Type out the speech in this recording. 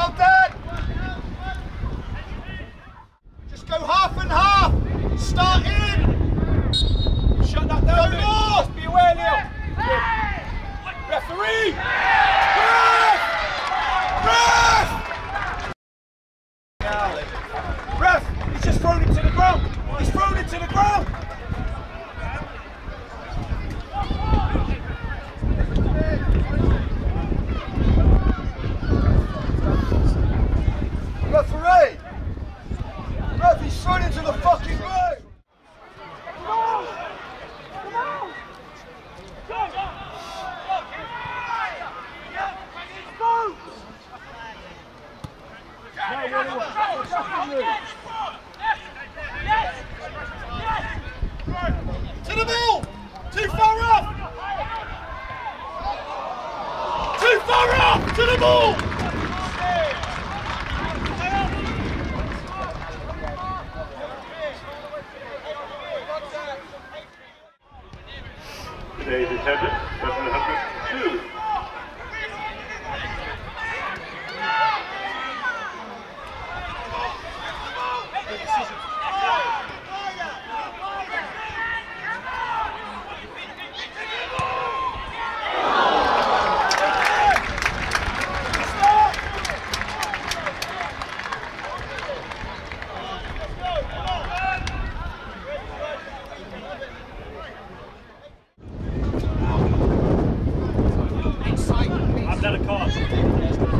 well done. Just go half and half. Start in. Shut that down. Go north. Just be aware, Neil. Hey. Referee. Hey. Ref. Ref. Ref. He's just thrown it to the ground. He's thrown it to the ground. To the ball! Too far off! Too far off! To the ball! Today's attendant, President Humphrey, 2. Is that a cost?